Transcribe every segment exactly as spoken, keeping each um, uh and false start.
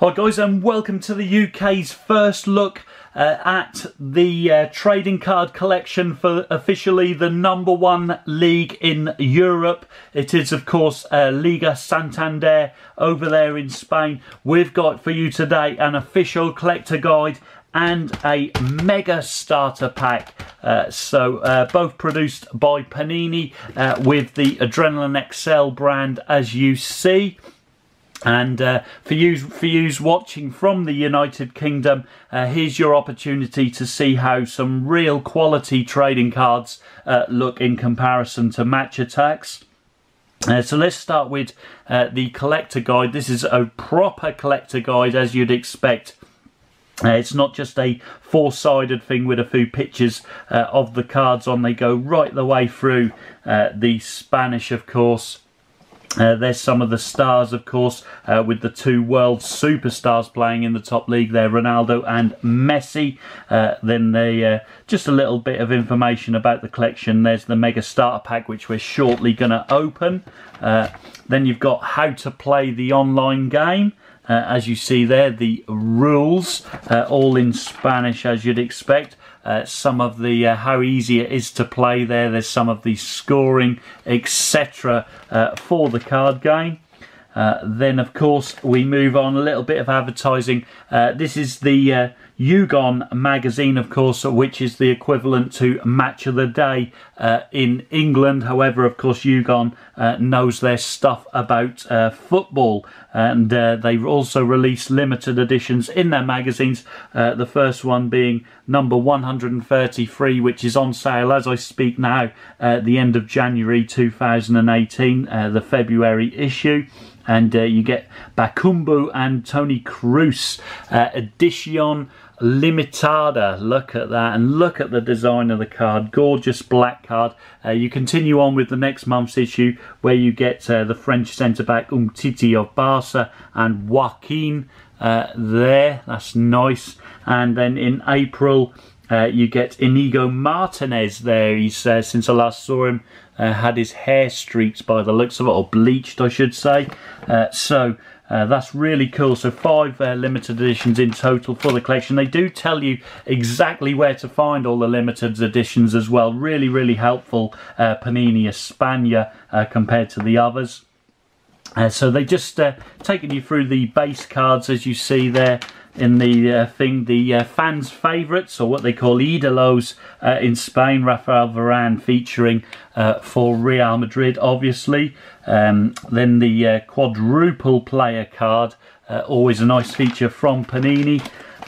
Hi guys, and welcome to the U K's first look uh, at the uh, trading card collection for officially the number one league in Europe. It is of course uh, Liga Santander over there in Spain. We've got for you today an official collector guide and a mega starter pack, uh, so uh, both produced by Panini uh, with the Adrenalyn X L brand, as you see. And uh, for you for yous watching from the United Kingdom, uh, here's your opportunity to see how some real quality trading cards uh, look in comparison to Match Attacks. Uh, so let's start with uh, the collector guide. This is a proper collector guide, as you'd expect. Uh, it's not just a four-sided thing with a few pictures uh, of the cards on. They go right the way through uh, the Spanish, of course. Uh, there's some of the stars, of course, uh, with the two world superstars playing in the top league. They're Ronaldo and Messi. Uh, then they, uh, just a little bit of information about the collection. There's the Mega Starter Pack, which we're shortly going to open. Uh, then you've got how to play the online game. Uh, as you see there, the rules, uh, all in Spanish, as you'd expect. Uh, some of the uh, how easy it is to play there. There's some of the scoring, et cetera uh, for the card game. Uh, then, of course, we move on a little bit of advertising. Uh, this is the uh, Ugon magazine, of course, which is the equivalent to Match of the Day uh, in England. However, of course, Ugon uh, knows their stuff about uh, football. And uh, they've also released limited editions in their magazines. Uh, the first one being number one hundred thirty-three, which is on sale as I speak now at the end of January two thousand eighteen, uh, the February issue. And uh, you get Bakumbu and Tony Cruz, uh, Edicion Limitada. Look at that, and look at the design of the card. Gorgeous black card. Uh, you continue on with the next month's issue, where you get uh, the French centre-back Umtiti of Barca and Joaquin uh, there. That's nice. And then in April, uh, you get Inigo Martinez there. He's, uh, since I last saw him, Uh, had his hair streaked by the looks of it, or bleached I should say. Uh, so uh, that's really cool. So five uh, limited editions in total for the collection. They do tell you exactly where to find all the limited editions as well. Really, really helpful, uh, Panini España uh, compared to the others. Uh, so they just uh, taking you through the base cards, as you see there in the uh, thing, the uh, fans' favourites, or what they call ídolos uh, in Spain. Rafael Varane featuring uh, for Real Madrid, obviously. Um, then the uh, quadruple player card, uh, always a nice feature from Panini.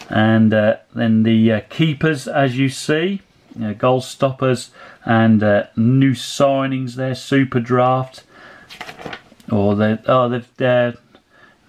And uh, then the uh, keepers, as you see, uh, goal stoppers, and uh, new signings there, super draft. Or they're, oh, they've, they're,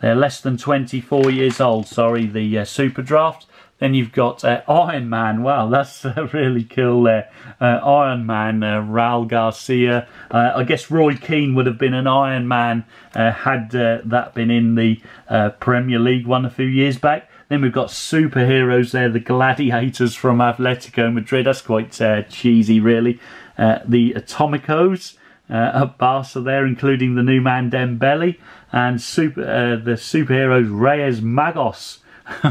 they're less than twenty-four years old, sorry, the uh, Super Draft. Then you've got uh, Iron Man. Wow, that's uh, really cool there. Uh, Iron Man, uh, Raul Garcia. Uh, I guess Roy Keane would have been an Iron Man uh, had uh, that been in the uh, Premier League one a few years back. Then we've got superheroes there, the Gladiators from Atletico Madrid. That's quite uh, cheesy, really. Uh, the Atomicos. Uh, at Barca there, including the new man Dembélé, and super, uh, the superheroes Reyes Magos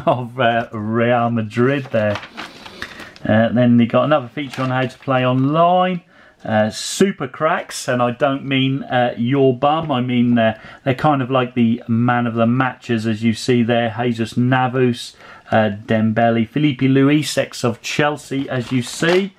of uh, Real Madrid there. Uh, then they got another feature on how to play online. Uh, super cracks, and I don't mean uh, your bum, I mean uh, they're kind of like the man of the matches, as you see there. Jesus Navas, uh, Dembélé, Felipe Luis, ex of Chelsea, as you see.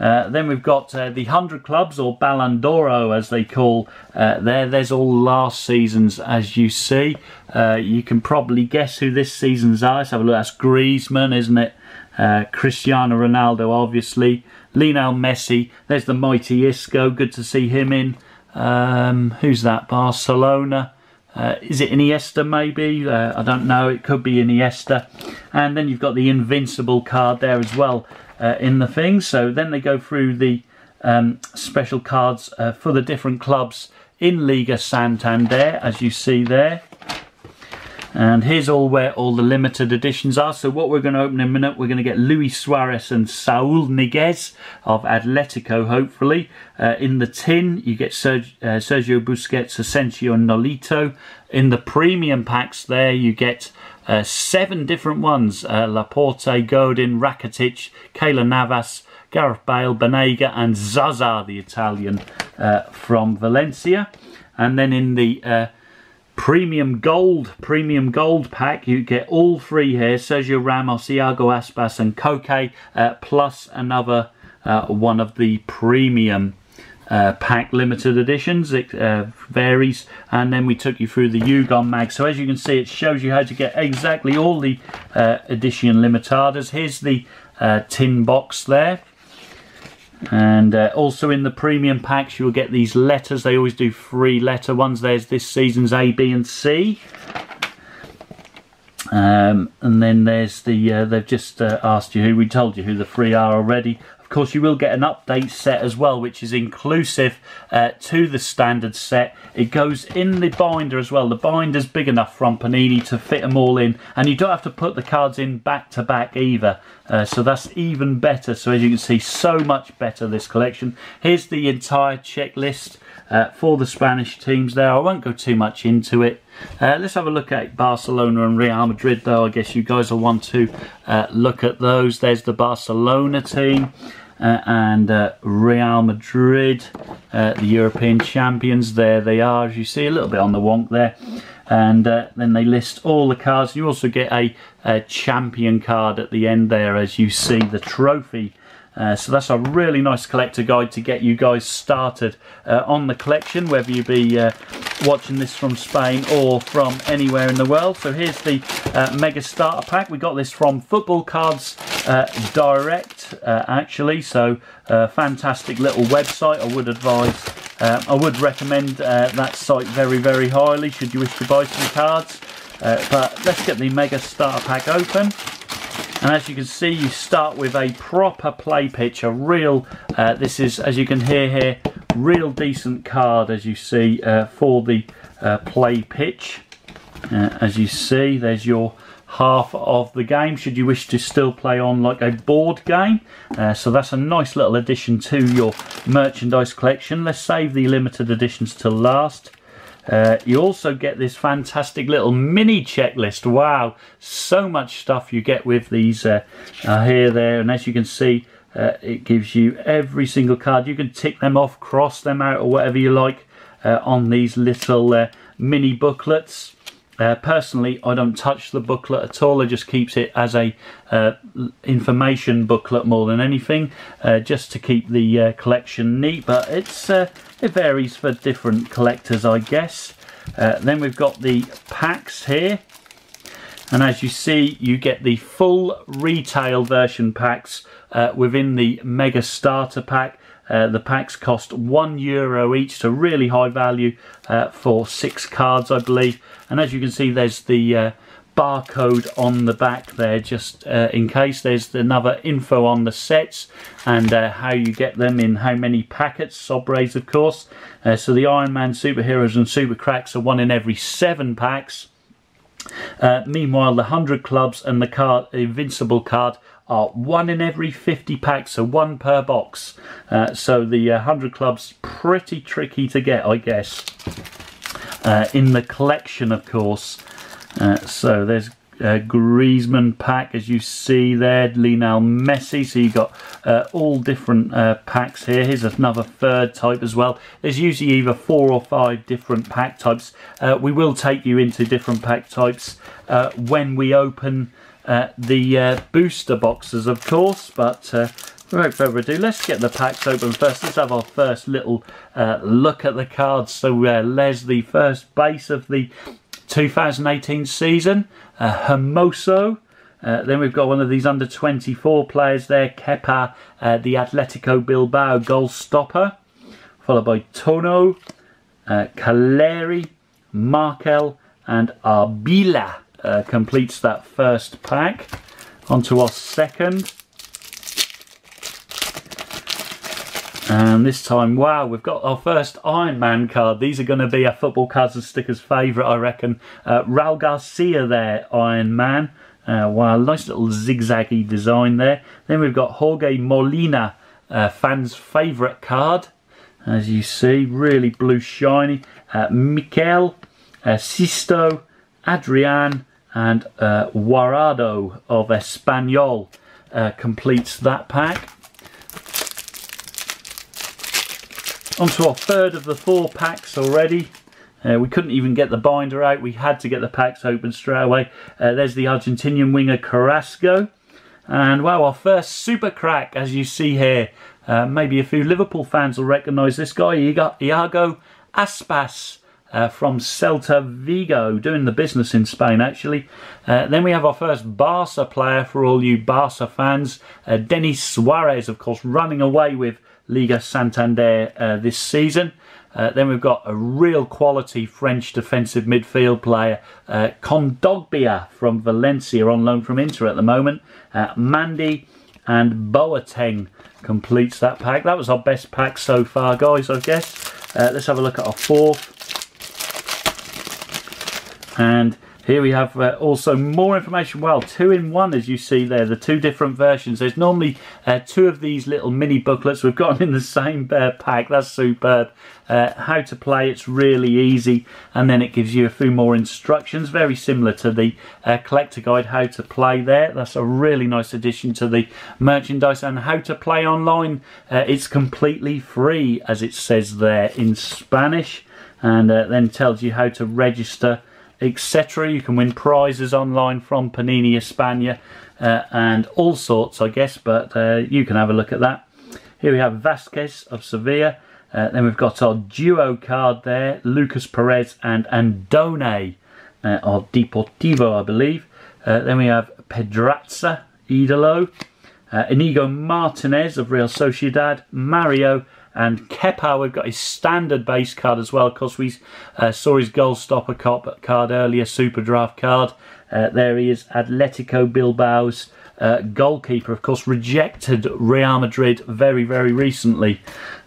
Uh, then we've got uh, the one hundred Clubs, or Ballon d'Oro as they call uh, there. There's all last seasons, as you see. Uh, you can probably guess who this season's are. Let's have a look. That's Griezmann, isn't it? Uh, Cristiano Ronaldo, obviously. Lionel Messi. There's the mighty Isco. Good to see him in. Um, who's that? Barcelona. Uh, is it Iniesta, maybe? Uh, I don't know. It could be Iniesta. And then you've got the Invincible card there as well. Uh, in the thing. So then they go through the um, special cards uh, for the different clubs in Liga Santander, as you see there. And here's all where all the limited editions are. So what we're going to open in a minute, we're going to get Luis Suarez and Saúl Ñíguez of Atletico, hopefully. Uh, in the tin, you get Serg uh, Sergio Busquets, Asensio, and Nolito. In the premium packs there, you get Uh, seven different ones. Uh, Laporte, Godin, Rakitic, Keylor Navas, Gareth Bale, Banega and Zaza, the Italian uh, from Valencia. And then in the uh, premium gold, premium gold pack, you get all three here. Sergio Ramos, Iago Aspas and Koke, uh, plus another uh, one of the premium uh, pack limited editions. It uh, varies. And then we took you through the Ugon mag. So as you can see, it shows you how to get exactly all the uh, Edicion Limitadas. Here's the uh, tin box there. And uh, also in the premium packs you'll get these letters. They always do three letter ones. There's this season's A, B and C. Um, and then there's the, uh, they've just uh, asked you who, we told you who the three are already. Of course you will get an update set as well, which is inclusive uh, to the standard set. It goes in the binder as well. The binder's big enough from Panini to fit them all in. And you don't have to put the cards in back to back either. Uh, so that's even better. So as you can see, so much better this collection. Here's the entire checklist uh, for the Spanish teams there. I won't go too much into it. Uh, let's have a look at Barcelona and Real Madrid though. I guess you guys will want to uh, look at those. There's the Barcelona team. Uh, and uh, Real Madrid, uh, the European champions. There they are, as you see, a little bit on the wonk there. And uh, then they list all the cards. You also get a, a champion card at the end there, as you see the trophy. Uh, so that's a really nice collector guide to get you guys started uh, on the collection, whether you be uh, watching this from Spain or from anywhere in the world. So here's the uh, Mega Starter Pack. We got this from Football Cards uh, Direct, uh, actually. So uh, fantastic little website. I would advise, uh, I would recommend uh, that site very, very highly should you wish to buy some cards. Uh, but let's get the Mega Starter Pack open. And as you can see, you start with a proper play pitch, a real, uh, this is, as you can hear here, real decent card, as you see, uh, for the uh, play pitch. Uh, as you see, there's your half of the game, should you wish to still play on like a board game. Uh, so that's a nice little addition to your merchandise collection. Let's save the limited editions to last. Uh, you also get this fantastic little mini checklist. Wow, so much stuff you get with these uh, uh, here, there, and as you can see, uh, it gives you every single card. You can tick them off, cross them out, or whatever you like uh, on these little uh, mini booklets. Uh, personally, I don't touch the booklet at all. I just keeps it as a uh, information booklet more than anything, uh, just to keep the uh, collection neat. But it's uh, it varies for different collectors, I guess. Uh, then we've got the packs here, and as you see, you get the full retail version packs uh, within the Mega Starter Pack. Uh, the packs cost one euro each, so really high value uh, for six cards, I believe. And as you can see, there's the uh, barcode on the back there, just uh, in case. There's another info on the sets and uh, how you get them in how many packets, sobres of course. Uh, so the Iron Man Superheroes and Super Cracks are one in every seven packs. Uh, meanwhile, the one hundred Clubs and the card, Invincible card, are one in every fifty packs, so one per box. Uh, so the uh, one hundred Clubs, pretty tricky to get, I guess, uh, in the collection, of course. Uh, so there's a Griezmann pack, as you see there, Lionel Messi. So you've got uh, all different uh, packs here. Here's another third type as well. There's usually either four or five different pack types. Uh, we will take you into different pack types uh, when we open Uh, the uh, booster boxes, of course, but uh, without further ado, let's get the packs open first. Let's have our first little uh, look at the cards. So uh, there's the first base of the two thousand eighteen season, uh, Hermoso. Uh, then we've got one of these under twenty-four players there, Kepa, uh, the Atletico Bilbao goal stopper, followed by Tono, uh, Caleri, Markel and Arbila. Uh, completes that first pack. Onto our second, and this time, wow, we've got our first Iron Man card. These are going to be a Football Cards and Stickers favourite, I reckon. Uh, Raul Garcia there, Iron Man. Uh, wow, nice little zigzaggy design there. Then we've got Jorge Molina, uh, fans' favourite card, as you see, really blue shiny. Uh, Mikel, uh, Sisto, Adrian. And uh, Guardado of Espanyol uh, completes that pack. On to our third of the four packs already. Uh, we couldn't even get the binder out. We had to get the packs open straight away. Uh, there's the Argentinian winger Carrasco. And wow, our first super crack, as you see here. Uh, maybe a few Liverpool fans will recognise this guy. You got Iago Aspas uh, from Celta Vigo, doing the business in Spain, actually. Uh, then we have our first Barca player for all you Barca fans. Uh, Denis Suarez, of course, running away with Liga Santander uh, this season. Uh, then we've got a real quality French defensive midfield player, uh, Kondogbia from Valencia, on loan from Inter at the moment. Uh, Mandy and Boateng completes that pack. That was our best pack so far, guys, I guess. Uh, let's have a look at our fourth. And here we have uh, also more information. Well, two in one, as you see there, the two different versions. There's normally uh, two of these little mini booklets. We've got them in the same uh, pack. That's superb. Uh, how to play, it's really easy. And then it gives you a few more instructions, very similar to the uh, collector guide, how to play there. That's a really nice addition to the merchandise. And how to play online. Uh, it's completely free, as it says there in Spanish. And uh, then tells you how to register, etc. You can win prizes online from Panini España uh, and all sorts, I guess, but uh, you can have a look at that. Here we have Vasquez of Sevilla. Uh, then we've got our duo card there, Lucas Perez and Andone, uh, or Deportivo, I believe. Uh, then we have Pedraza, Idolo, uh, Inigo Martinez of Real Sociedad, Mario, and Kepa. We've got his standard base card as well. Of course, we uh, saw his goal stopper card earlier, super draft card. Uh, there he is, Atletico Bilbao's uh, goalkeeper. Of course, rejected Real Madrid very, very recently.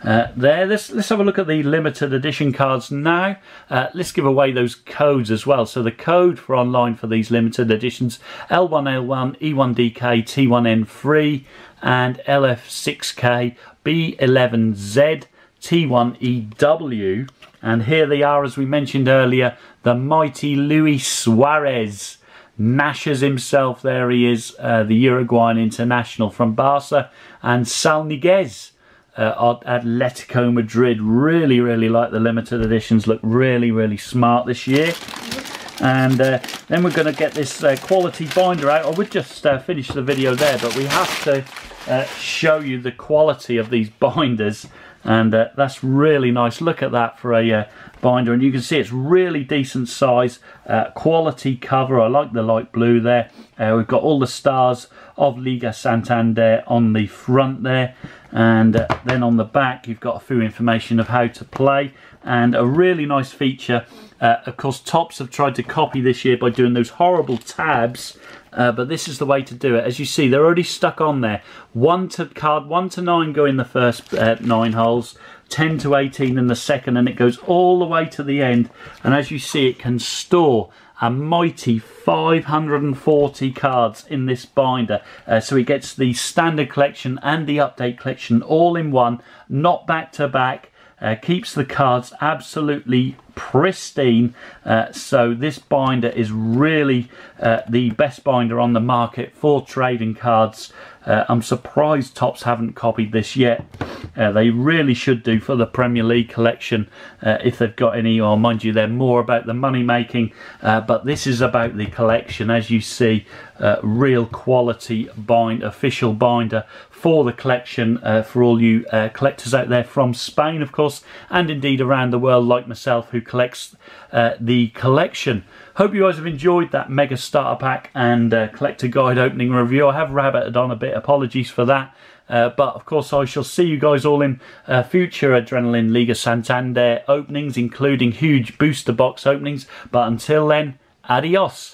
Uh, there, let's, let's have a look at the limited edition cards now. Uh, let's give away those codes as well. So the code for online for these limited editions, L one L one, E one D K, T one N three, and L F six K, B eleven Z, T one E W. And here they are, as we mentioned earlier, the mighty Luis Suarez. Nashes himself, there he is, uh, the Uruguayan international from Barca. And Salniguez, uh, Atletico Madrid. Really, really like the limited editions. Look really, really smart this year. And uh, then we're going to get this uh, quality binder out. I would just uh, finish the video there, but we have to Uh, show you the quality of these binders, and uh, that's really nice. Look at that for a uh, binder, and you can see it's really decent size, uh, quality cover. I like the light blue there. Uh, we've got all the stars of Liga Santander on the front there, and uh, then on the back you've got a few information of how to play, and a really nice feature. Uh, of course, Topps have tried to copy this year by doing those horrible tabs. Uh, but this is the way to do it. As you see, they're already stuck on there. One to card, one to nine go in the first uh, nine holes, ten to eighteen in the second, and it goes all the way to the end. And as you see, it can store a mighty five hundred and forty cards in this binder. Uh, so it gets the standard collection and the update collection all in one, not back to back. Uh, keeps the cards absolutely pristine. Uh, so this binder is really uh, the best binder on the market for trading cards. Uh, I'm surprised Topps haven't copied this yet. Uh, they really should do for the Premier League collection uh, if they've got any, or mind you, they're more about the money making. Uh, but this is about the collection, as you see. Uh, real quality bind, official binder for the collection uh, for all you uh, collectors out there from Spain, of course, and indeed around the world, like myself, who collects uh, the collection. Hope you guys have enjoyed that mega starter pack and uh, collector guide opening review. I have rabbited on a bit, apologies for that. Uh, but of course, I shall see you guys all in uh, future Adrenalyn Liga Santander openings, including huge booster box openings. But until then, adios.